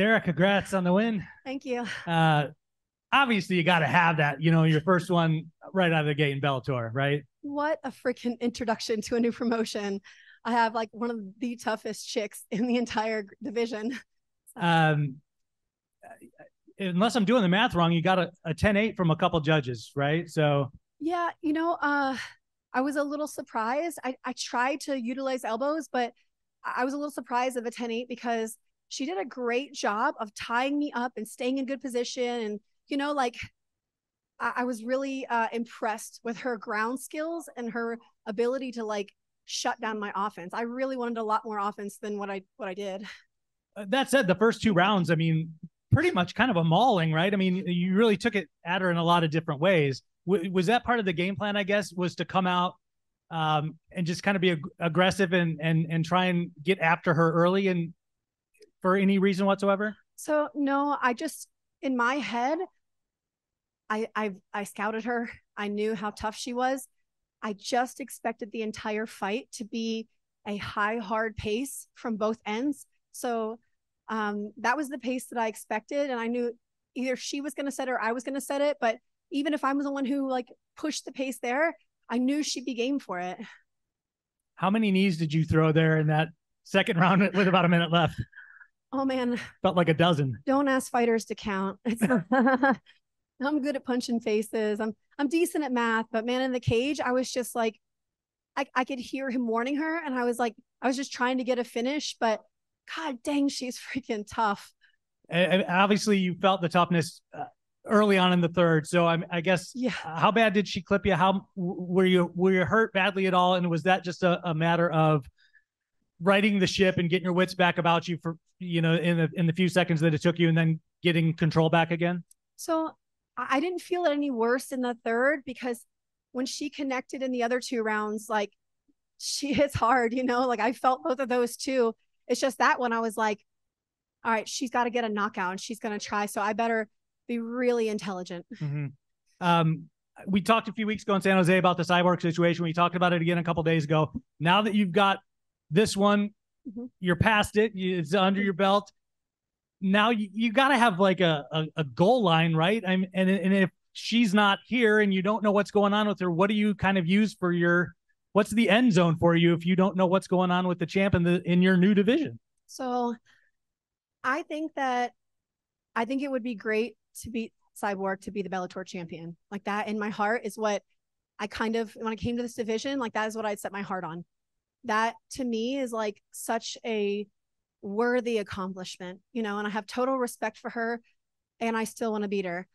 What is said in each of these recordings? Sarah, congrats on the win. Thank you. Obviously, you got to have that, you know, your first one right out of the gate in Bellator, right? What a freaking introduction to a new promotion. I have like one of the toughest chicks in the entire division. So. Unless I'm doing the math wrong, you got a 10-8 from a couple judges, right? So yeah, you know, I was a little surprised. I tried to utilize elbows, but I was a little surprised of a 10-8 because she did a great job of tying me up and staying in good position. And, you know, like I was really impressed with her ground skills and her ability to like shut down my offense. I really wanted a lot more offense than what I did. That said, the first two rounds, I mean, pretty much kind of a mauling, right? I mean, you really took it at her in a lot of different ways. Was that part of the game plan, I guess, was to come out and just kind of be aggressive and try and get after her early and for any reason whatsoever? So no, I just, in my head, I scouted her. I knew how tough she was. I just expected the entire fight to be a high, hard pace from both ends. So that was the pace that I expected. And I knew either she was going to set it or I was going to set it. But even if I was the one who like pushed the pace there, I knew she'd be game for it. How many knees did you throw there in that second round with about a minute left? Oh man. Felt like a dozen. Don't ask fighters to count. I'm good at punching faces. I'm decent at math, but man, in the cage, I was just like, I could hear him warning her. And I was like, I was just trying to get a finish, but God dang, she's freaking tough. And obviously you felt the toughness early on in the third. So I guess, yeah. How bad did she clip you? How were you hurt badly at all? And was that just a matter of righting the ship and getting your wits back about you for, you know, in the few seconds that it took you and then getting control back again? So I didn't feel it any worse in the third because when she connected in the other two rounds, like she hits hard, you know, like I felt both of those too. It's just that one I was like, all right, she's got to get a knockout and she's going to try. So I better be really intelligent. Mm-hmm. We talked a few weeks ago in San Jose about the Cyborg situation. We talked about it again a couple of days ago. Now that you've got this one, mm-hmm. You're past it. It's under your belt. Now you got to have like a goal line, right? And if she's not here and you don't know what's going on with her, what do you kind of use for your, what's the end zone for you if you don't know what's going on with the champ in your new division? So I think it would be great to beat Cyborg to be the Bellator champion. Like that in my heart is what I kind of, when I came to this division, like that is what I'd set my heart on. That to me is like such a worthy accomplishment, you know, and I have total respect for her and I still want to beat her.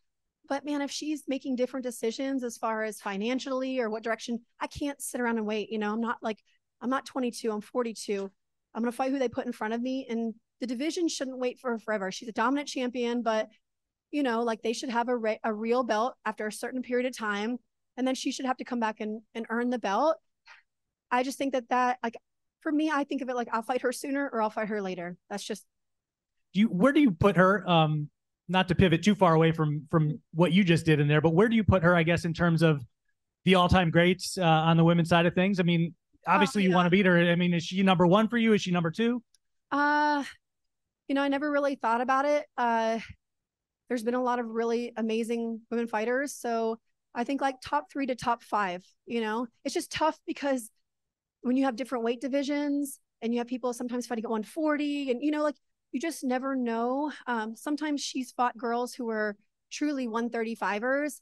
But man, if she's making different decisions as far as financially or what direction, I can't sit around and wait. You know, I'm not 22, I'm 42. I'm going to fight who they put in front of me. And the division shouldn't wait for her forever. She's a dominant champion, but you know, like they should have a real belt after a certain period of time. And then she should have to come back and earn the belt. I just think that like, for me, I think of it like I'll fight her sooner or I'll fight her later. That's just. Where do you put her? Not to pivot too far away from what you just did in there, but where do you put her, I guess, in terms of the all-time greats on the women's side of things? I mean, obviously you want to beat her. I mean, is she number one for you? Is she number two? You know, I never really thought about it. There's been a lot of really amazing women fighters. So I think like top three to top five, you know, it's just tough because when you have different weight divisions and you have people sometimes fighting at 140 and, you know, like you just never know. Sometimes she's fought girls who were truly 135ers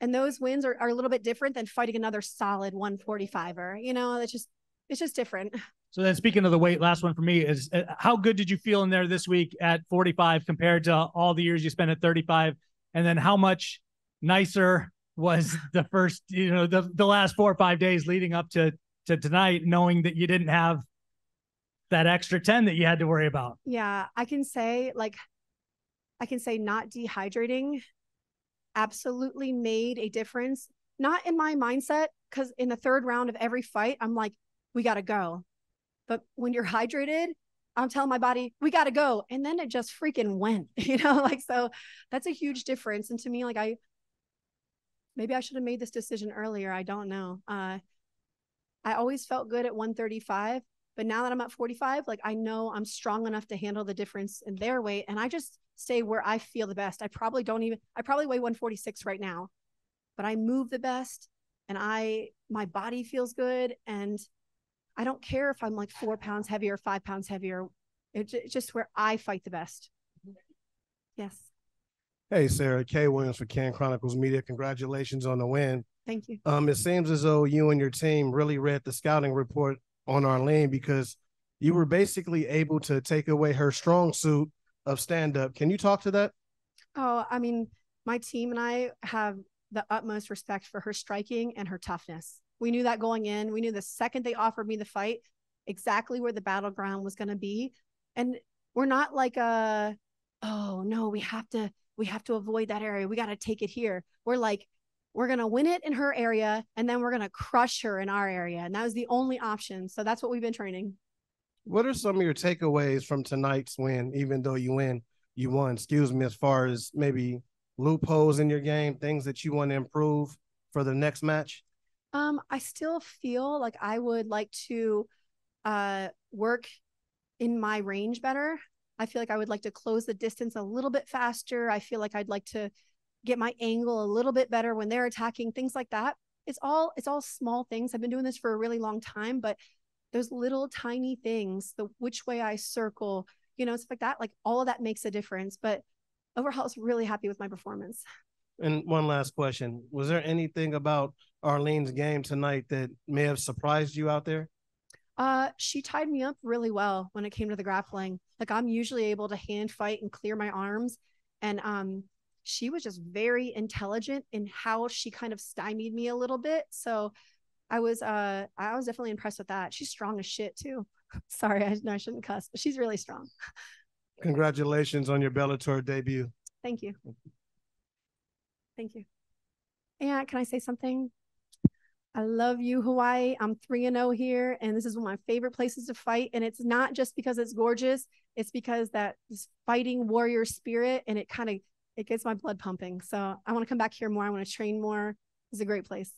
and those wins are a little bit different than fighting another solid 145er, you know, it's just different. So then speaking of the weight, last one for me is how good did you feel in there this week at 45 compared to all the years you spent at 35? And then how much nicer was the first, you know, the last 4 or 5 days leading up to tonight, knowing that you didn't have that extra 10 that you had to worry about? Yeah, I can say not dehydrating absolutely made a difference. Not in my mindset, because in the third round of every fight, I'm like, we got to go. But when you're hydrated, I'm telling my body, we got to go. And then it just freaking went, you know, like, so that's a huge difference. And to me, like, maybe I should have made this decision earlier. I don't know. I always felt good at 135, But now that I'm at 45, like I know I'm strong enough to handle the difference in their weight. And I just stay where I feel the best. I probably weigh 146 right now, but I move the best and my body feels good. And I don't care if I'm like 4 pounds heavier, 5 pounds heavier. It's just where I fight the best. Yes. Hey, Sarah Kay Williams for Can Chronicles Media. Congratulations on the win. Thank you. It seems as though you and your team really read the scouting report on Arlene, because you were basically able to take away her strong suit of stand-up. Can you talk to that? Oh, I mean, my team and I have the utmost respect for her striking and her toughness. We knew that going in. We knew the second they offered me the fight, exactly where the battleground was going to be. And we're not like, oh no, we have to avoid that area. We got to take it here. We're like, we're going to win it in her area, and then we're going to crush her in our area. And that was the only option. So that's what we've been training. What are some of your takeaways from tonight's win, even though you won, excuse me, as far as maybe loopholes in your game, things that you want to improve for the next match? I still feel like I would like to work in my range better. I feel like I would like to close the distance a little bit faster. I feel like I'd like to get my angle a little bit better when they're attacking, things like that. It's all small things. I've been doing this for a really long time, but those little tiny things, the which way I circle, you know, stuff like that, like all of that makes a difference. But overall, I was really happy with my performance. And one last question. Was there anything about Arlene's game tonight that may have surprised you out there? She tied me up really well when it came to the grappling. Like, I'm usually able to hand fight and clear my arms. And she was just very intelligent in how she kind of stymied me a little bit. So I was definitely impressed with that. She's strong as shit too. Sorry, I shouldn't cuss, but she's really strong. Congratulations on your Bellator debut. Thank you. Thank you. And can I say something? I love you, Hawaii. I'm 3-0 here, and this is one of my favorite places to fight. And it's not just because it's gorgeous. It's because that this fighting warrior spirit, and it gets my blood pumping. So I want to come back here more. I want to train more. It's a great place.